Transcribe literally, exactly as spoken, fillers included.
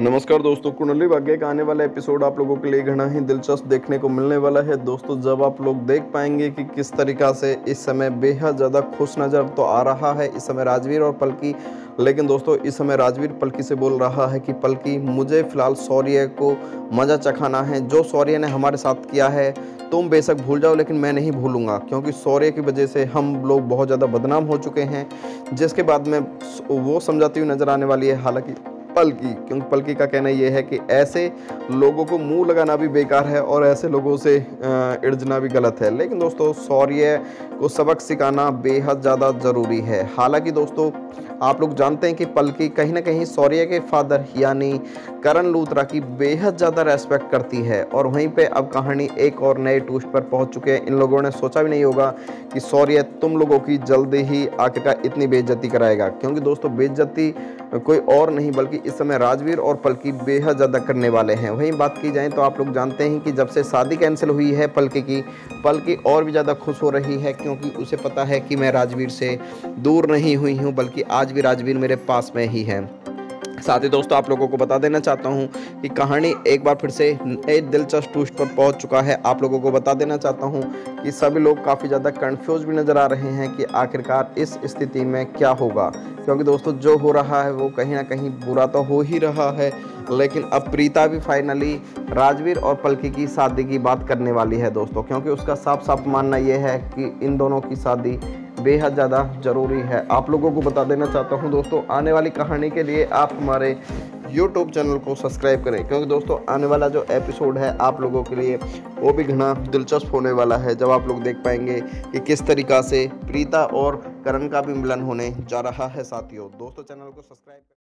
नमस्कार दोस्तों, कुंडली भाग्य का आने वाला एपिसोड आप लोगों के लिए घना ही दिलचस्प देखने को मिलने वाला है। दोस्तों, जब आप लोग देख पाएंगे कि किस तरीका से इस समय बेहद ज़्यादा खुश नज़र तो आ रहा है इस समय राजवीर और पलकी, लेकिन दोस्तों इस समय राजवीर पलकी से बोल रहा है कि पलकी, मुझे फ़िलहाल शौर्य को मज़ा चखाना है। जो शौर्य ने हमारे साथ किया है तुम बेशक भूल जाओ, लेकिन मैं नहीं भूलूंगा, क्योंकि शौर्य की वजह से हम लोग बहुत ज़्यादा बदनाम हो चुके हैं। जिसके बाद में वो समझाती हुई नज़र आने वाली है हालांकि पलकी, क्योंकि पलकी का कहना यह है कि ऐसे लोगों को मुंह लगाना भी बेकार है और ऐसे लोगों से इर्जना भी गलत है। लेकिन दोस्तों शौर्य को सबक सिखाना बेहद ज़्यादा ज़रूरी है। हालांकि दोस्तों आप लोग जानते हैं कि पलकी कहीं ना कहीं शौर्य के फादर यानी करण लूथरा की बेहद ज़्यादा रेस्पेक्ट करती है, और वहीं पे अब कहानी एक और नए ट्विस्ट पर पहुंच चुके हैं। इन लोगों ने सोचा भी नहीं होगा कि शौर्य तुम लोगों की जल्दी ही आखिरकार इतनी बेइज्जती कराएगा, क्योंकि दोस्तों बेइज्जती कोई और नहीं बल्कि इस समय राजवीर और पलकी बेहद ज़्यादा करने वाले हैं। वहीं बात की जाए तो आप लोग जानते हैं कि जब से शादी कैंसिल हुई है पलकी की, पलकी और भी ज़्यादा खुश हो रही है, क्योंकि उसे पता है कि मैं राजवीर से दूर नहीं हुई हूँ, बल्कि आज भी राजवीर मेरे पास में ही है। साथ ही दोस्तों आप लोगों को बता देना चाहता हूं कि कहानी एक बार फिर से एक दिलचस्प ट्विस्ट पर पहुंच चुका है। आप लोगों को बता देना चाहता हूं कि सभी लोग काफ़ी ज़्यादा कंफ्यूज भी नज़र आ रहे हैं कि आखिरकार इस स्थिति में क्या होगा, क्योंकि दोस्तों जो हो रहा है वो कहीं ना कहीं बुरा तो हो ही रहा है, लेकिन अब प्रीता भी फाइनली राजवीर और पलकी की शादी की बात करने वाली है दोस्तों, क्योंकि उसका साफ साफ मानना यह है कि इन दोनों की शादी बेहद ज़्यादा ज़रूरी है। आप लोगों को बता देना चाहता हूं दोस्तों, आने वाली कहानी के लिए आप हमारे यूट्यूब चैनल को सब्सक्राइब करें, क्योंकि दोस्तों आने वाला जो एपिसोड है आप लोगों के लिए वो भी घना दिलचस्प होने वाला है, जब आप लोग देख पाएंगे कि किस तरीका से प्रीता और करण का भी मिलन होने जा रहा है। साथियों दोस्तों चैनल को सब्सक्राइब